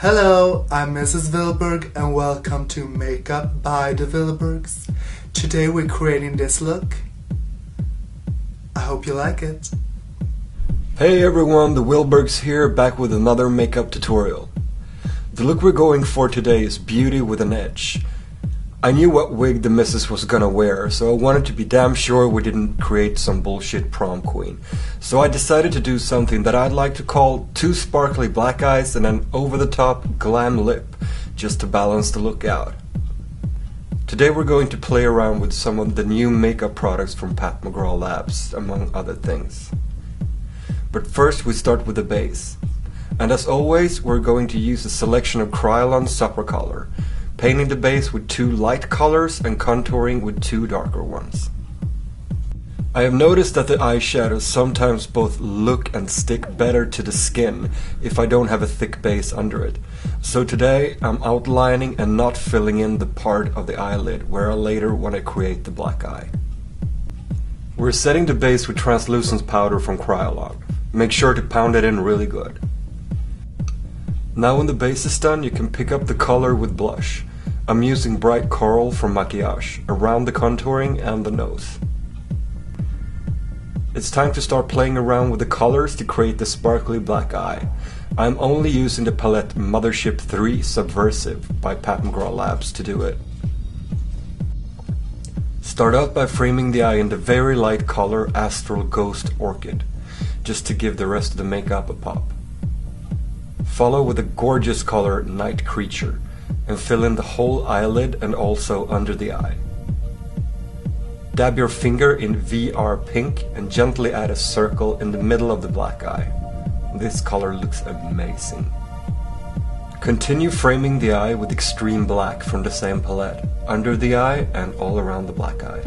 Hello, I'm Mrs. Vilberg and welcome to Makeup by the Vilbergs. Today we're creating this look. I hope you like it. Hey everyone, the Vilbergs here, back with another makeup tutorial. The look we're going for today is beauty with an edge. I knew what wig the missus was gonna wear, so I wanted to be damn sure we didn't create some bullshit prom queen. So I decided to do something that I'd like to call two sparkly black eyes and an over-the-top glam lip, just to balance the look out. Today we're going to play around with some of the new makeup products from Pat McGrath Labs, among other things. But first we start with the base. And as always, we're going to use a selection of Kryolan Supercolor, painting the base with two light colors and contouring with two darker ones. I have noticed that the eyeshadows sometimes both look and stick better to the skin if I don't have a thick base under it. So today I'm outlining and not filling in the part of the eyelid where I later want to create the black eye. We're setting the base with translucent powder from Kryolan. Make sure to pound it in really good. Now when the base is done, you can pick up the color with blush. I'm using bright coral from Maquillage, around the contouring and the nose. It's time to start playing around with the colors to create the sparkly black eye. I'm only using the palette Mothership 3 Subversive by Pat McGrath Labs to do it. Start out by framing the eye in the very light color Astral Ghost Orchid, just to give the rest of the makeup a pop. Follow with a gorgeous color Night Creature and fill in the whole eyelid and also under the eye. Dab your finger in VR Pink and gently add a circle in the middle of the black eye. This color looks amazing. Continue framing the eye with Extreme Black from the same palette, under the eye and all around the black eye.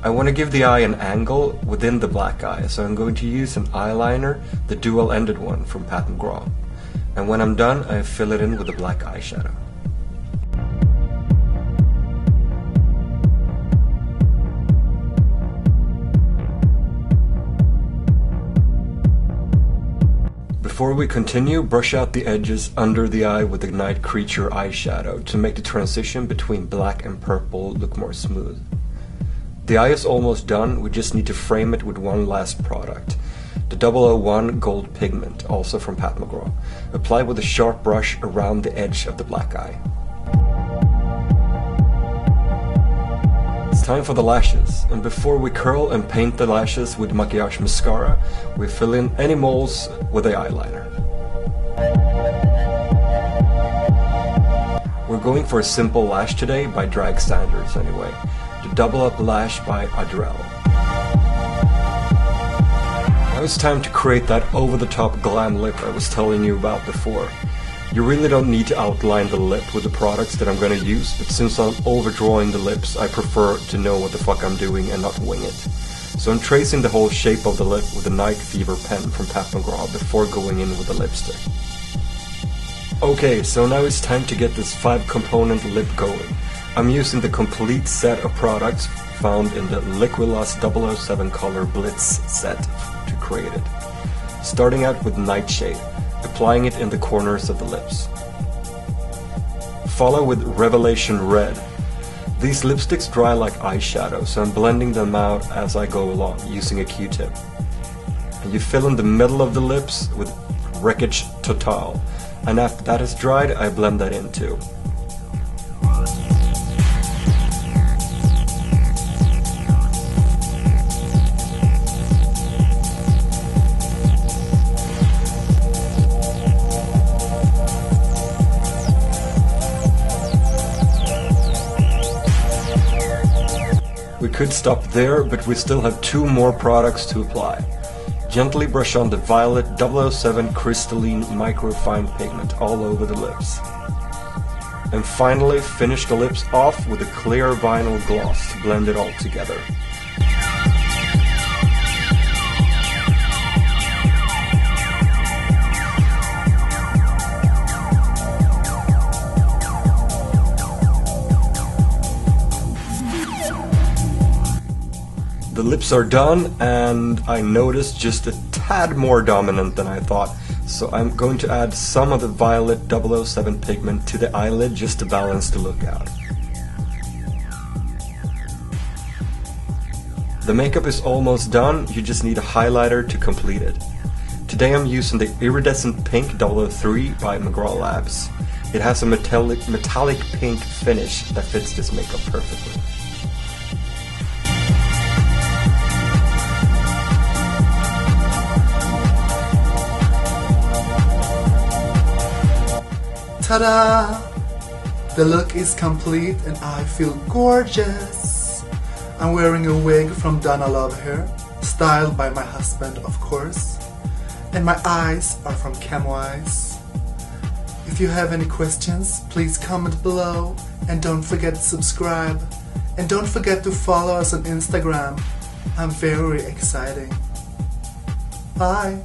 I want to give the eye an angle within the black eye, so I'm going to use an eyeliner, the dual-ended one from Pat McGrath. And when I'm done, I fill it in with a black eyeshadow. Before we continue, brush out the edges under the eye with the Night Creature eyeshadow to make the transition between black and purple look more smooth. The eye is almost done, we just need to frame it with one last product. The 001 Gold Pigment, also from Pat McGrath. Apply with a sharp brush around the edge of the black eye. It's time for the lashes, and before we curl and paint the lashes with Maquillage Mascara, we fill in any moles with an eyeliner. We're going for a simple lash today by Drag Sanders anyway. Double Up Lash by Adrell. Now it's time to create that over-the-top glam lip I was telling you about before. You really don't need to outline the lip with the products that I'm going to use, but since I'm overdrawing the lips, I prefer to know what the fuck I'm doing and not wing it. So I'm tracing the whole shape of the lip with a Night Fever pen from Pat McGrath before going in with the lipstick. Okay, so now it's time to get this 5-component lip going. I'm using the complete set of products found in the Liquilus 007 Color Blitz set to create it. Starting out with Nightshade, applying it in the corners of the lips. Follow with Revelation Red. These lipsticks dry like eyeshadow, so I'm blending them out as I go along using a Q-tip. And you fill in the middle of the lips with Wreckage Total, and after that is dried, I blend that in too. Could stop there, but we still have two more products to apply. Gently brush on the violet 007 Crystalline Microfine pigment all over the lips. And finally finish the lips off with a clear vinyl gloss to blend it all together. The lips are done, and I noticed just a tad more dominant than I thought, so I'm going to add some of the violet 007 pigment to the eyelid just to balance the look out. The makeup is almost done, you just need a highlighter to complete it. Today I'm using the Iridescent Pink 003 by McGrath Labs. It has a metallic pink finish that fits this makeup perfectly. Ta-da! The look is complete and I feel gorgeous. I'm wearing a wig from Donna Love Hair, styled by my husband, of course. And my eyes are from Camo Eyes. If you have any questions, please comment below. And don't forget to subscribe. And don't forget to follow us on Instagram. I'm very exciting. Bye!